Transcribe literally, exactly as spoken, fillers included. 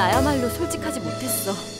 나야말로 솔직하지 못했어.